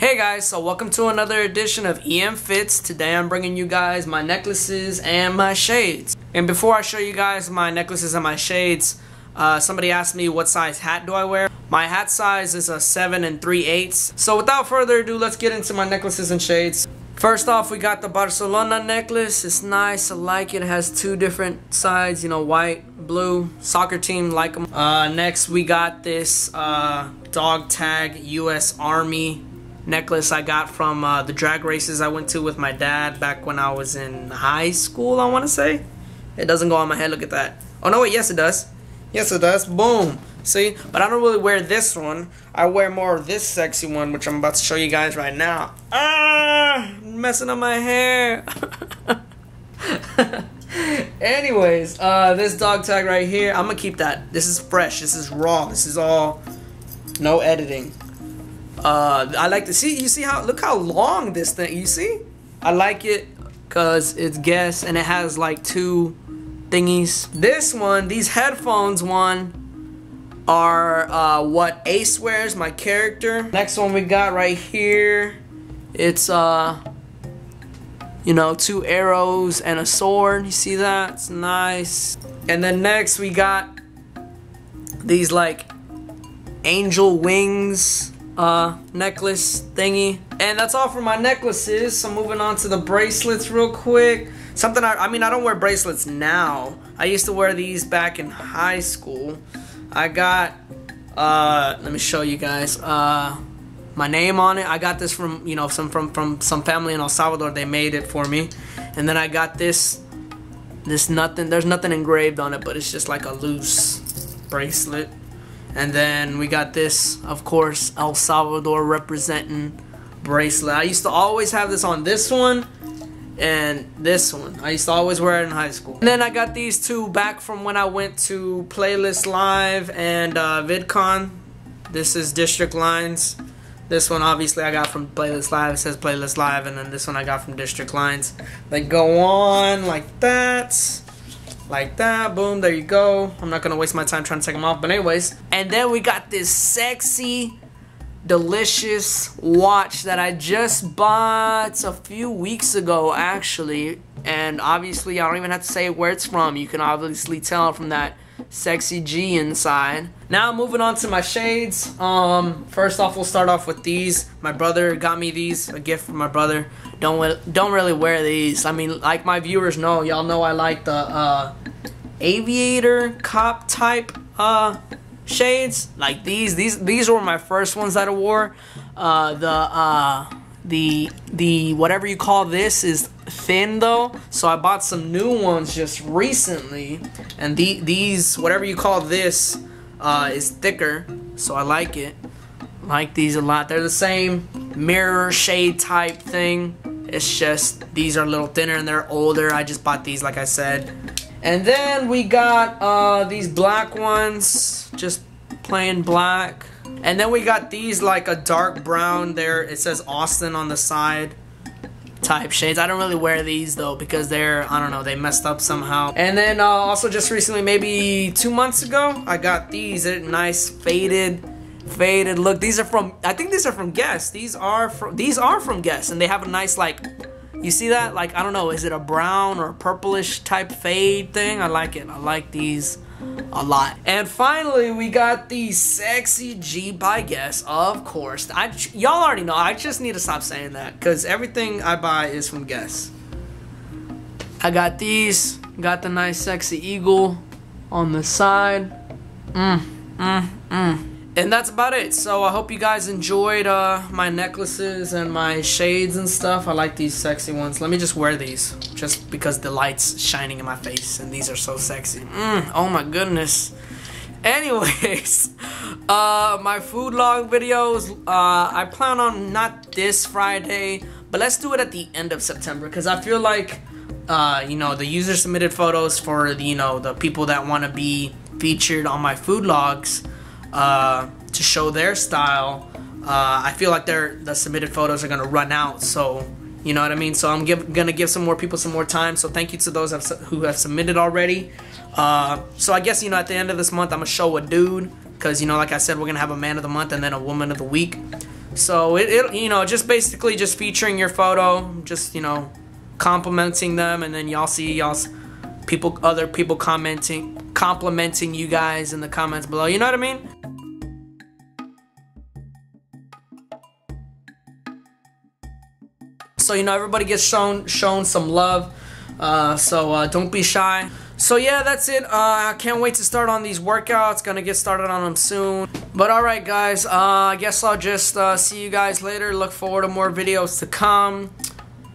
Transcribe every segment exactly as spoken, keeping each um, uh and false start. Hey guys, so welcome to another edition of E M FITS. Today I'm bringing you guys my necklaces and my shades. And before I show you guys my necklaces and my shades, uh, somebody asked me what size hat do I wear. My hat size is a seven and three eighths. So without further ado, let's get into my necklaces and shades. First off, we got the Barcelona necklace. It's nice, I like it. It has two different sides, you know, white, blue, soccer team, like them. Uh, next, we got this uh, Dog Tag U S Army necklace I got from uh, the drag races I went to with my dad back when I was in high school, I want to say. It doesn't go on my head, look at that. Oh no, wait, yes it does. Yes it does, boom. See, but I don't really wear this one. I wear more of this sexy one, which I'm about to show you guys right now. Ah, messing up my hair. Anyways, uh, this Dog Tag right here, I'm gonna keep that. This is fresh, this is raw, this is all no editing. Uh, I like to see, you see how, look how long this thing, you see? I like it because it's Guess and it has like two thingies. This one, these headphones one are uh, what Ace wears, my character. Next one we got right here, it's uh, you know, two arrows and a sword, you see that? It's nice. And then next we got these like angel wings. Uh, necklace thingy. And that's all for my necklaces, so moving on to the bracelets real quick. Something I, I mean I don't wear bracelets now. I used to wear these back in high school. I got uh, let me show you guys uh, my name on it. I got this from, you know, some from, from some family in El Salvador. They made it for me. And then I got this this nothing, there's nothing engraved on it, but it's just like a loose bracelet. And then we got this, of course, El Salvador representing bracelet. I used to always have this on this one and this one. I used to always wear it in high school. And then I got these two back from when I went to Playlist Live and uh, VidCon. This is District Lines. This one, obviously, I got from Playlist Live. It says Playlist Live. And then this one I got from District Lines. They go on like that. Like that, boom, there you go. I'm not gonna waste my time trying to take them off, but anyways. And then we got this sexy, delicious watch that I just bought a few weeks ago, actually. And obviously, I don't even have to say where it's from. You can obviously tell from that sexy G inside. Now, moving on to my shades. Um, first off, we'll start off with these. My brother got me these, a gift from my brother. Don't, don't really wear these. I mean, like my viewers know, y'all know I like the, uh, aviator cop type uh shades like these these these were my first ones that I wore. uh the uh the the whatever you call this is thin though, so I bought some new ones just recently, and the these whatever you call this uh is thicker, so I like it like these a lot. They're the same mirror shade type thing, it's just these are a little thinner and they're older. I just bought these like I said. And then we got uh, these black ones, just plain black. And then we got these like a dark brown there. It says Austin on the side type shades. I don't really wear these though because they're, I don't know, they messed up somehow. And then uh, also just recently, maybe two months ago, I got these. They're nice faded, faded look. These are from, I think these are from Guess. These are from, these are from Guess and they have a nice like, you see that? Like, I don't know, is it a brown or purplish type fade thing? I like it. I like these a lot. And finally, we got the Sexy G by Guess, of course. Y'all already know, I just need to stop saying that because everything I buy is from Guess. I got these. Got the nice sexy eagle on the side. Mm, mm, mm. And that's about it. So I hope you guys enjoyed uh, my necklaces and my shades and stuff. I like these sexy ones. Let me just wear these just because the light's shining in my face and these are so sexy. Mm, oh my goodness. Anyways, uh, my food log videos, uh, I plan on not this Friday, but let's do it at the end of September because I feel like, uh, you know, the user submitted photos for, the, you know, the people that want to be featured on my food logs. Uh, to show their style, uh, I feel like their the submitted photos are gonna run out. So you know what I mean. So I'm give, gonna give some more people some more time. So thank you to those who have submitted already. Uh, so I guess you know at the end of this month I'm gonna show a dude because you know like I said we're gonna have a man of the month and then a woman of the week. So it, it you know, just basically just featuring your photo, just, you know, complimenting them, and then y'all see y'all's people, other people commenting, complimenting you guys in the comments below. You know what I mean? So, you know, everybody gets shown shown some love. Uh, so uh, don't be shy. So yeah, that's it. Uh, I can't wait to start on these workouts. Gonna get started on them soon. But alright guys, uh, I guess I'll just uh, see you guys later. Look forward to more videos to come.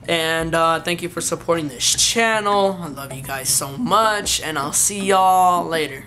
And uh, thank you for supporting this channel. I love you guys so much. And I'll see y'all later.